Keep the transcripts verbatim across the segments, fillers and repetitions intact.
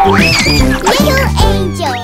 Now you do what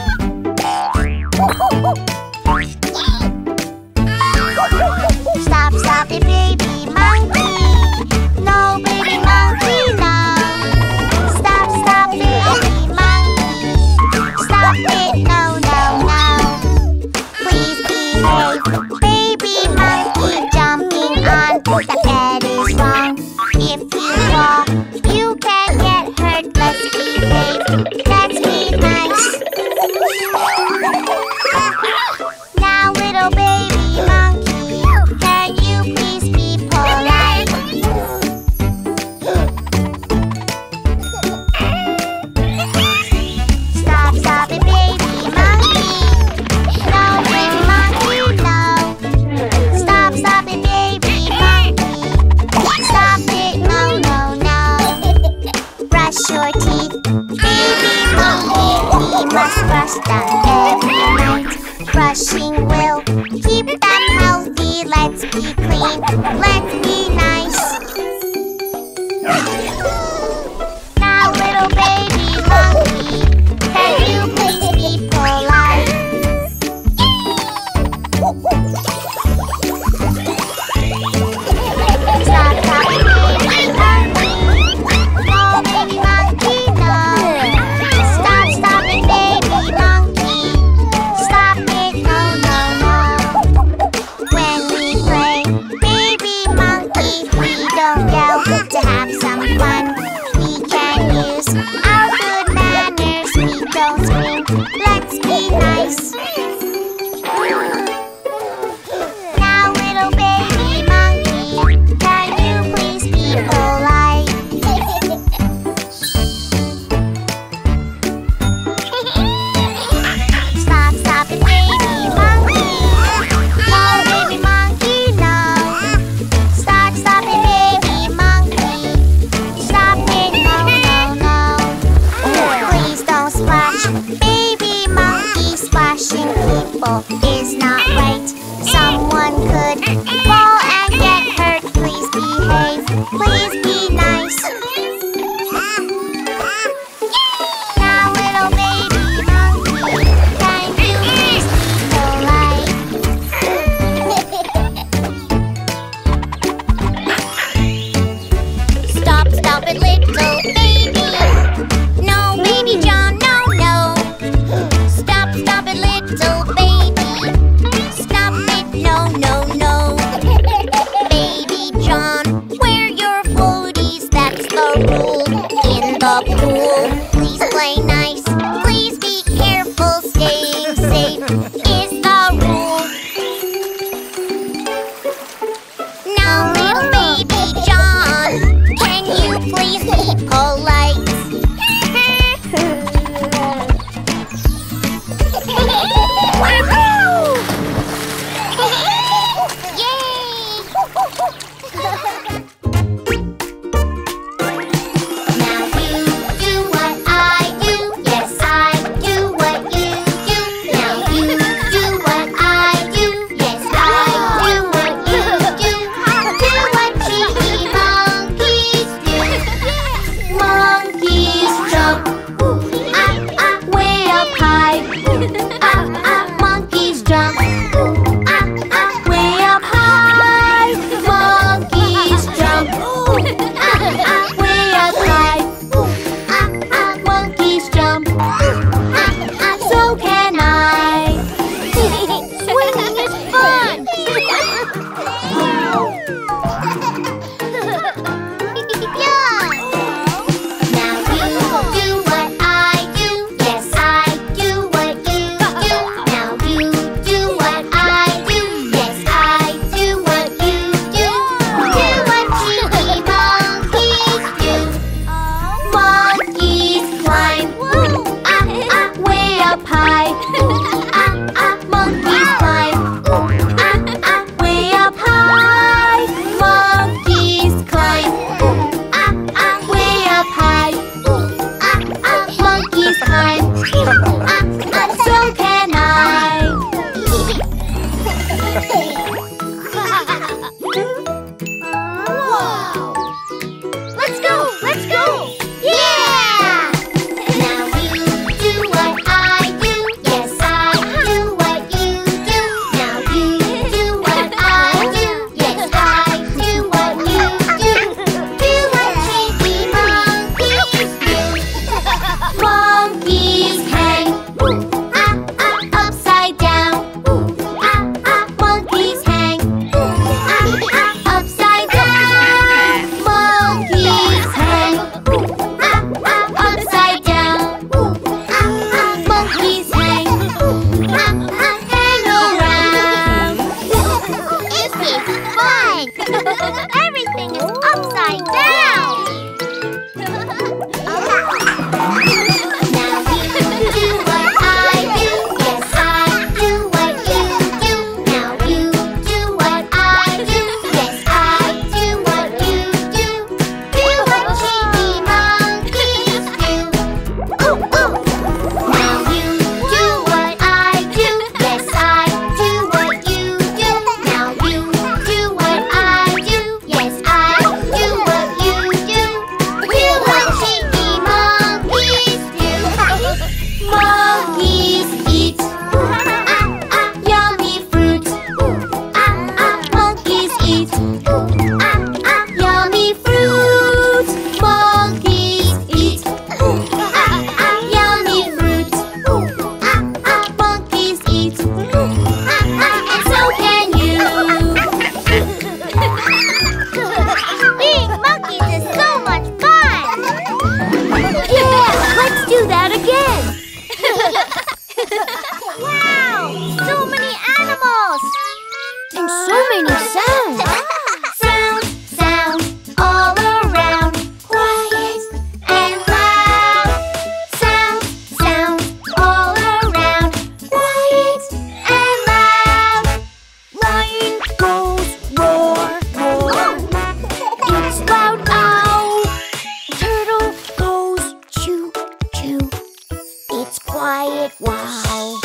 it. Wow.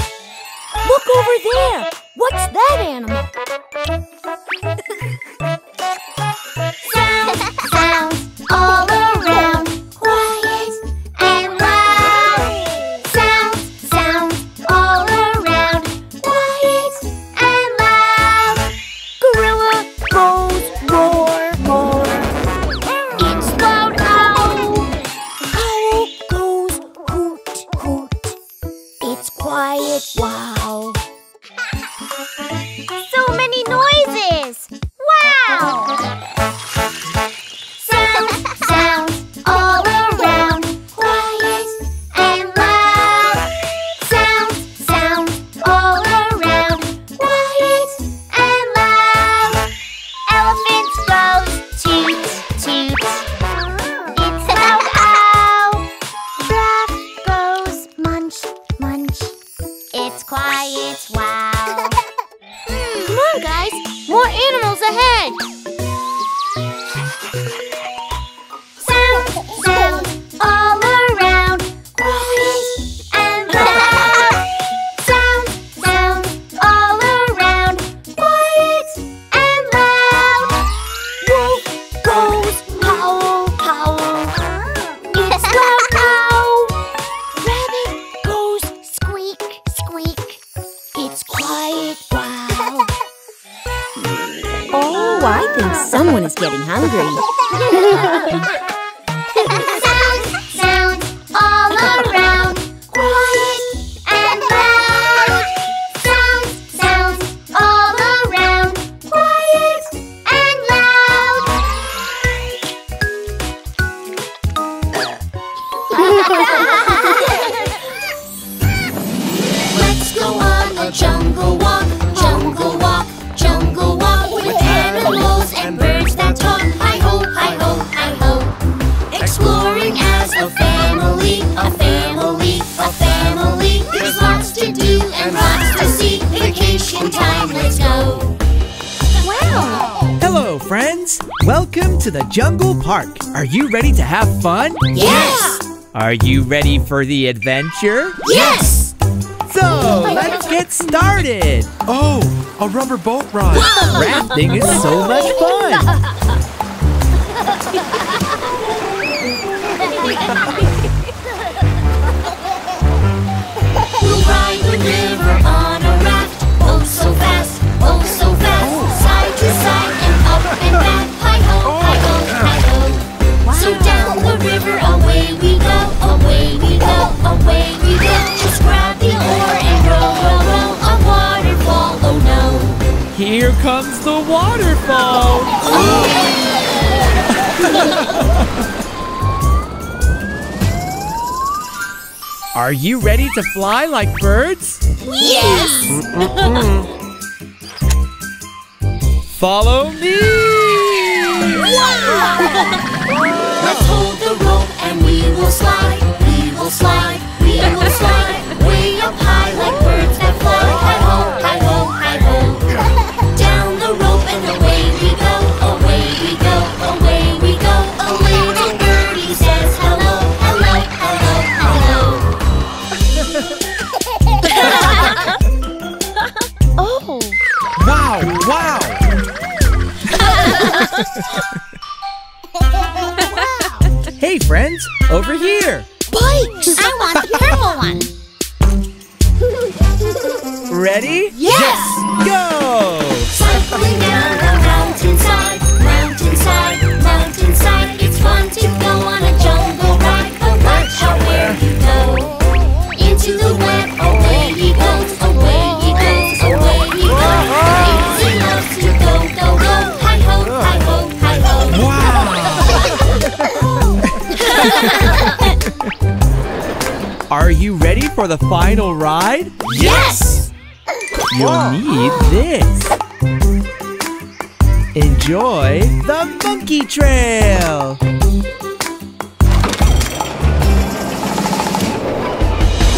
Look over there. What's that animal? Sounds, sounds all around. Quiet and loud. Sounds, sounds all around. Quiet and loud. Gorilla goes roar, roar. It's loud owl. Owl goes hoot, hoot. It's quiet, wow. Are you ready to have fun? Yes! Are you ready for the adventure? Yes! So, let's get started! Oh, a rubber boat ride! Rafting is so much fun! We'll ride the river on a raft. Oh, so fast! Oh, so fast! Oh. Side to side and up and back. So down the river, away we go, away we go, away we go. Just grab the oar and row, row, row, a waterfall, oh no. Here comes the waterfall. Oh. Are you ready to fly like birds? Yes! Mm-mm-mm. Follow me! Wow! Let's hold the rope and we will slide, we will slide, we will slide. Way up high like birds that fly. Hi-ho, hi-ho, hi-ho. Down the rope and away we go, away we go, away we go. A little birdie says hello, hello, hello, hello. Oh! Wow, wow! Hey friends, over here! Bikes! I want the purple one! Ready? Yes! Yes. Go! Cycling down the mountainside, mountainside, mountainside. It's fun to go on a jungle ride, but watch out where you go. Into the web, away he goes, away he goes, away he goes. It's enough to go, go, go, hi-ho, hi-ho, hi-ho. Wow! Are you ready for the final ride? Yes! You'll need this. Enjoy the monkey trail!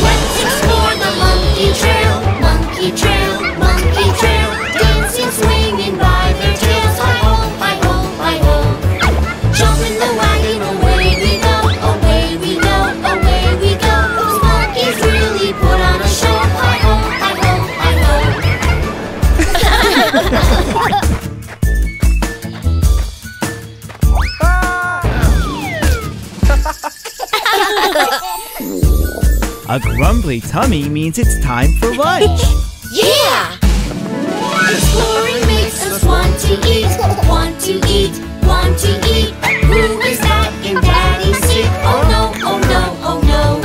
Let's explore the monkey trail, monkey trail, monkey trail. Dancing, swinging by their tails. Hi-ho, hi-ho, hi-ho. Jump in the wagon, away we go. Away we go, away we go. Those monkeys really put on a A grumbly tummy means it's time for lunch. Yeah! Exploring makes us want to eat, want to eat, want to eat. Who is that in Daddy's seat? Oh no, oh no, oh no.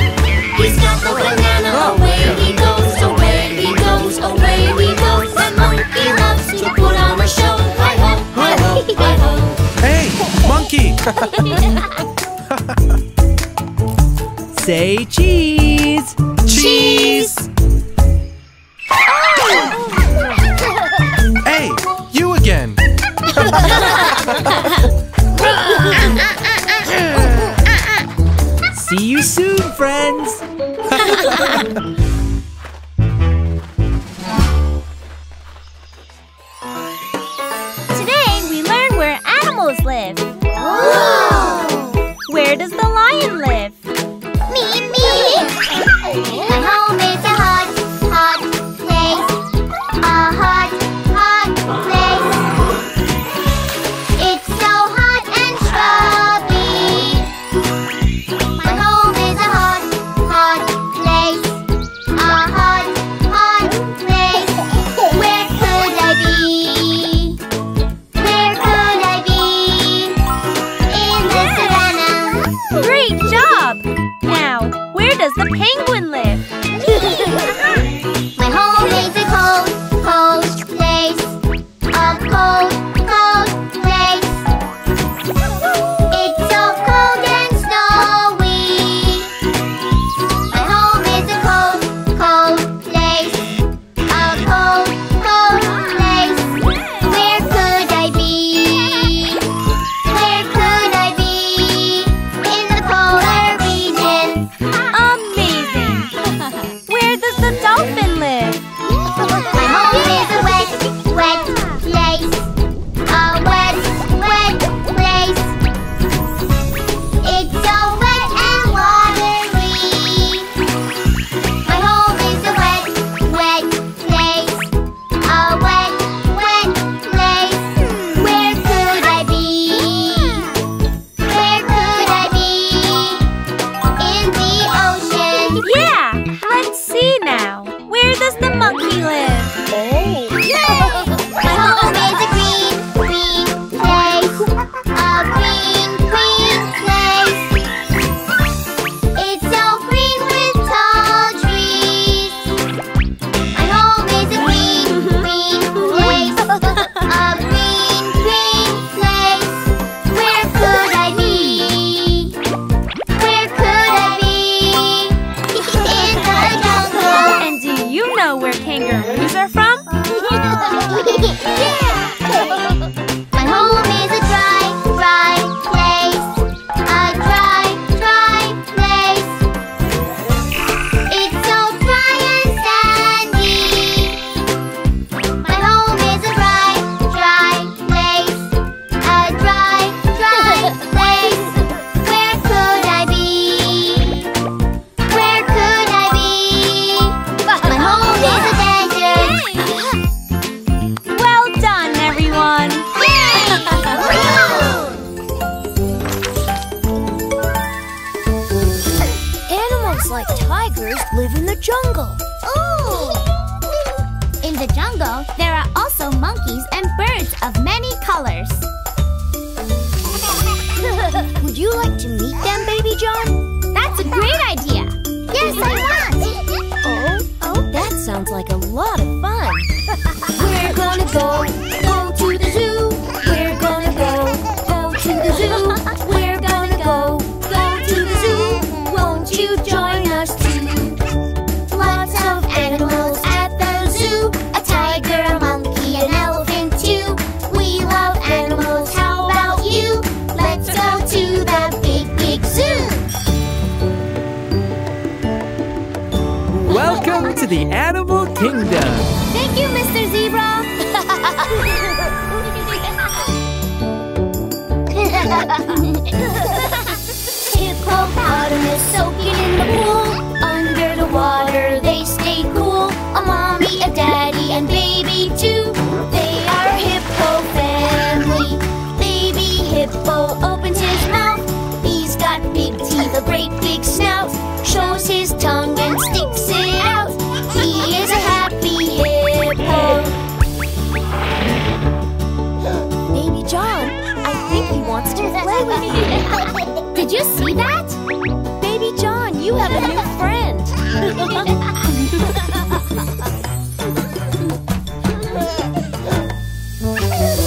He's got the banana, away he goes, away he goes, away he goes. The monkey loves to put on a show. Hi-ho, hi-ho, hi-ho. Hey, monkey! Say cheese! Cheese! Hey, you again! See you soon, friends! Today we learn where animals live. Whoa. Where does the lion live? Me, me! My home is a hot, hot place. A hot, hot place. It's so hot and shrubby. My home is a hot, hot place. A hot, hot place. Where could I be? Where could I be? In the savannah. Great job! Now, where does the penguin live? My home is a cold, cold place. A cold, cold place. It's so cold and snowy. My home is a cold, cold place. A cold, cold place. Where could I be? Where could I be? In the polar region. Amazing! Where does the dolphin live? My home is a wet, wet place. A wet, wet place. It's so wet and watery. My home is a wet, wet place. A wet, wet place. Where could I be? Where could I be? In the ocean. Yeah! Let's see now. Where does the monkey live? My home is a green, green place. A green, green place. It's so green with tall trees. My home is a green, green place. A green, green place. Where could I be? Where could I be? In the jungle. And do you know where kangaroos are from? Yeah! My home is a dry, dry place. A dry, dry place. It's so dry and sandy. My home is a dry, dry place. A dry, dry place. Where could I be? Where could I be? My home is a desert. Well done, everyone! Animals like tigers live in the jungle. Ooh! In the jungle, there are also monkeys and birds of many colors. Would you like to meet them, Baby John? That's a great idea! Yes, I want! Oh, oh, that sounds like a lot of fun. We're gonna go, go to the zoo. We're gonna go, go to the zoo. We're gonna go, go to the zoo. Won't you join us too? Lots of animals at the zoo. A tiger, a monkey, an elephant too. We love animals, how about you? Let's go to the big, big zoo. Welcome to the Animal Kingdom. Thank you, Mister Zebra! Hippopotamus soaking in the pool. Under the water they stay cool. A mommy, a daddy, and baby too. They are hippo family. Baby hippo opens his mouth. He's got big teeth, a great big snout. Shows his tongue and Did you see that? Baby John, you have a new friend.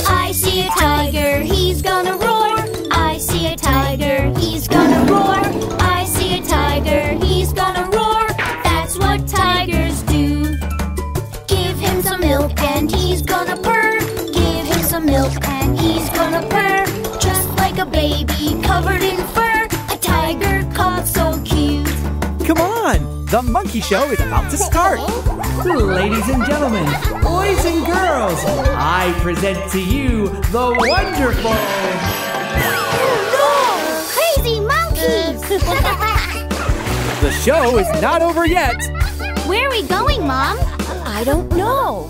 I see a tiger, he's gonna roar. I see a tiger, he's gonna roar. I see a tiger, he's gonna roar. That's what tigers do. Give him some milk and he's gonna purr. Give him some milk and he's gonna purr. Just like a baby covered in fur. A tiger called so cute. Come on! The monkey show is about to start! Ladies and gentlemen, boys and girls, I present to you the wonderful... No! Crazy monkeys! The show is not over yet! Where are we going, Mom? I don't know.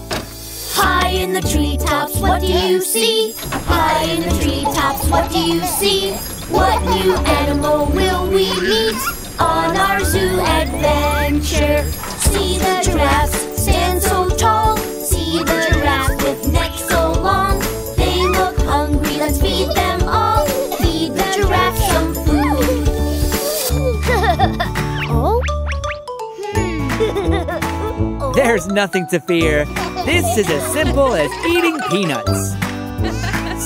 High in the treetops, what do you see? High in the treetops, what do you see? What new animal will we meet on our zoo adventure? See the giraffe stand so tall. See the giraffe with necks so long. They look hungry, let's feed them all. Feed the giraffe some food. Oh? Hmm. There's nothing to fear. This is as simple as eating peanuts.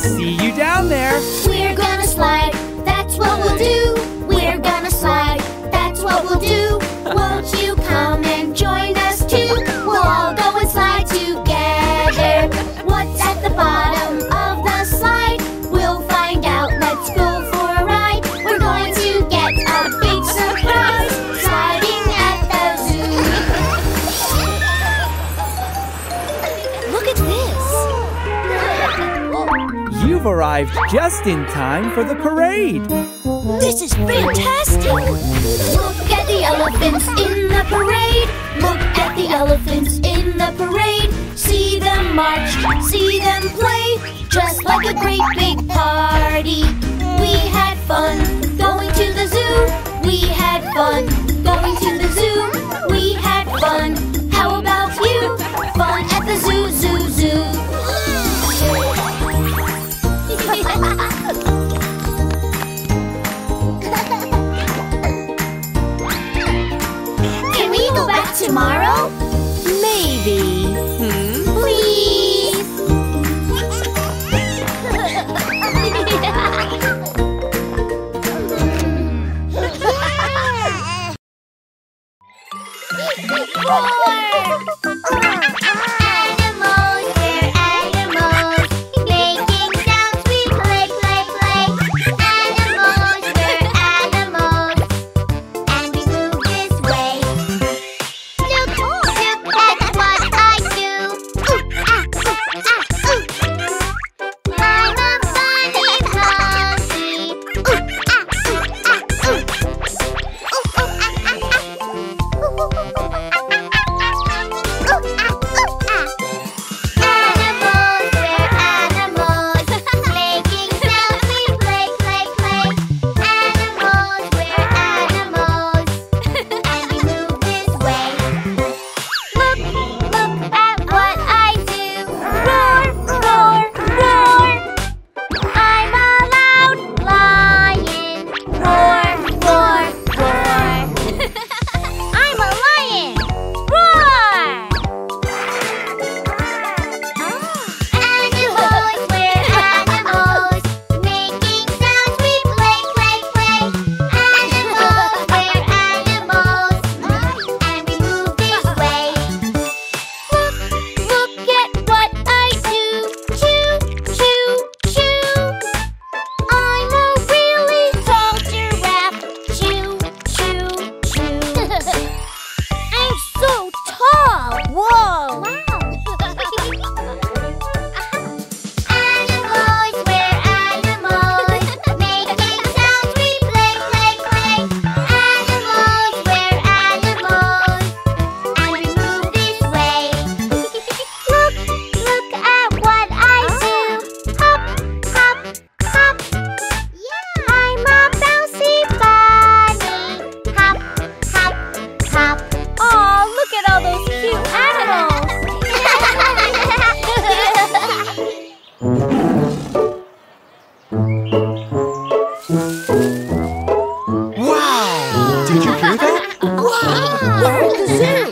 See you down there. We're gonna slide, that's what we'll do. We're gonna slide, that's what we'll do. Won't you come and join us too? We'll all go and slide together. What's at the bottom of the slide? We'll find out, let's go for a ride. We're going to get a big surprise, sliding at the zoo. Look at this! You've arrived just in time for the parade. This is fantastic! Look at the elephants in the parade. Look at the elephants in the parade. See them march, see them play, just like a great big party. We had fun going to the zoo. We had fun going to the zoo. We had fun. How about you? Fun at the zoo, zoo, zoo. Tomorrow? Maybe. Hmm? Please! Animals, they're animals, making sounds we play, play, play. Animals, they're animals, and we move this way. Oh!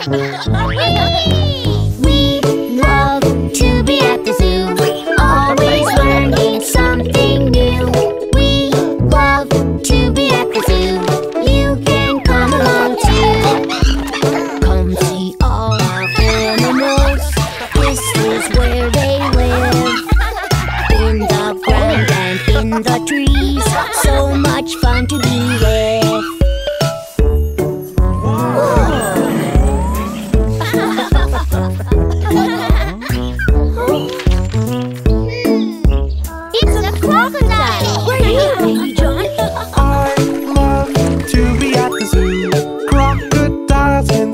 We love to be at the zoo, always learning something new. We love to be at the zoo. You can come along too. Come see all our animals. This is where they live. In the ground and in the trees. So much fun to be with.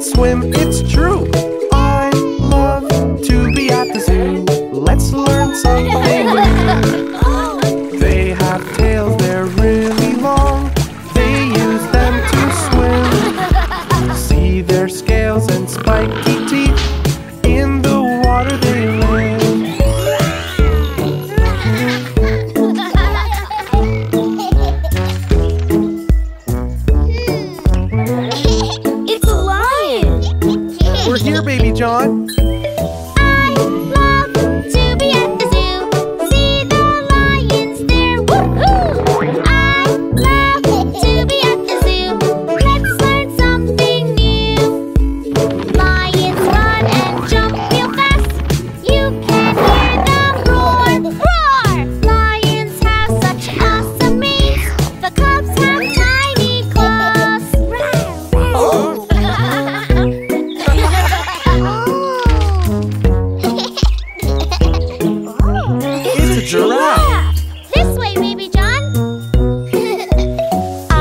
Swim, it's true. I love to be at the zoo. Let's learn something new. They have tails, they're really long. They use them to swim. See their scales and spiky teeth. In the water they live. It's a lot. We're here, Baby John. I love to be at the zoo. See the lions there, woohoo! I love to be at the zoo. Let's learn something new. Lions run and jump real fast. You can hear them roar, roar! Lions have such awesome manes. The cubs have tiny claws. Oh. Giraffe. This way, Baby John. I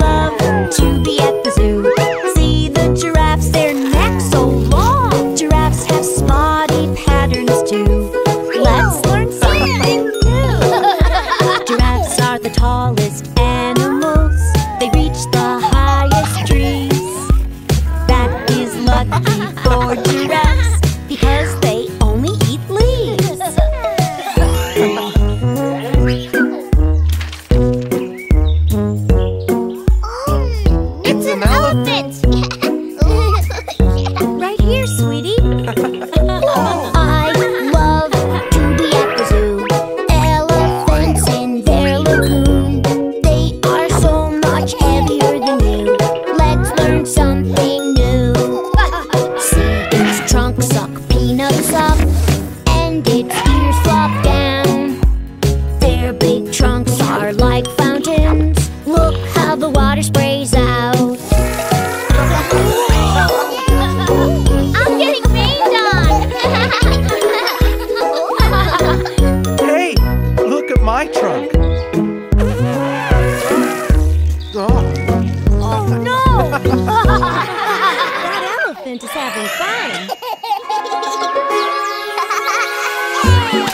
love to be at the zoo. See the giraffes, their necks so long. Giraffes have spotty patterns too. Let's learn something new. Giraffes are the tallest animals. They reach the highest trees. That is lucky for giraffes because they only eat leaves. Right here, sweetie. I love to be at the zoo. Elephants in their lagoon. They are so much heavier than you. Let's learn something new. See its trunk suck peanuts up, and its ears flop down. Their big trunks are like fountains. Look how the water sprays out. I'm getting rained on! Hey, look at my trunk! Oh, oh no! That elephant is having fun! Dog!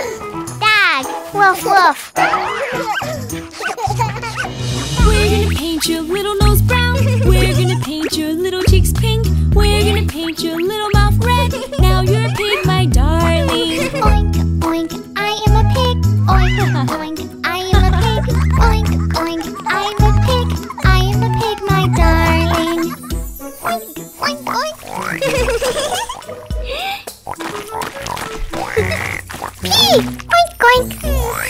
Dag! Woof woof! We're gonna paint your little nose brown. We're gonna paint your little cheeks pink. We're gonna paint your little mouth red. Now you're a pig, my darling. Oink, oink, I am a pig. Oink, oink, I am a pig. Oink, oink, I am a pig. I am a pig, my darling. Oink, oink, oink. Pig, oink, oink.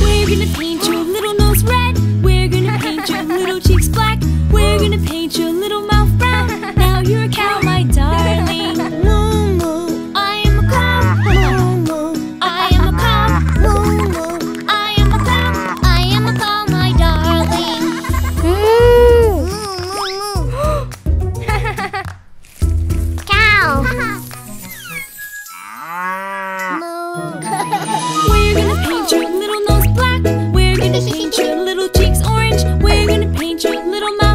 We're gonna paint your little nose red. We're gonna paint your little cheeks black. We're gonna paint your little mouth brown. Now you're a cow, my darling. Moo moo, I am a cow. Moo moo, I am a cow. Moo moo, I am a cow. I am a cow, my darling. Moo moo. Cow. Moo. We're gonna paint your little nose black. We're gonna paint your little cheeks orange. We're gonna paint your little mouth.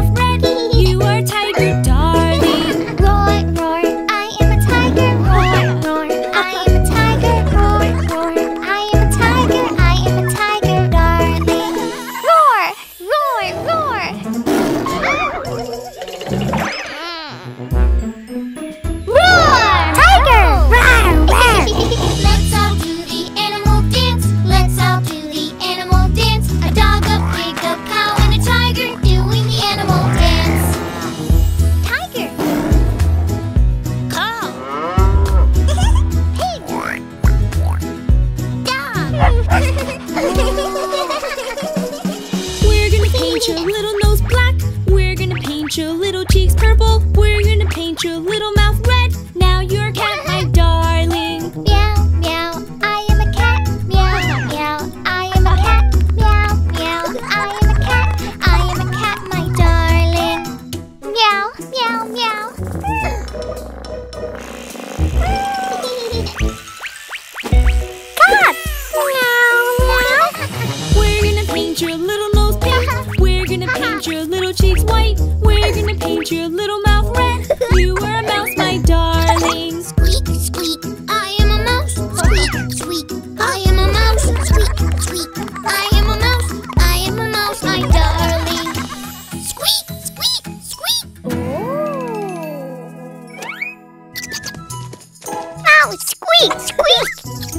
Squeak, squeak!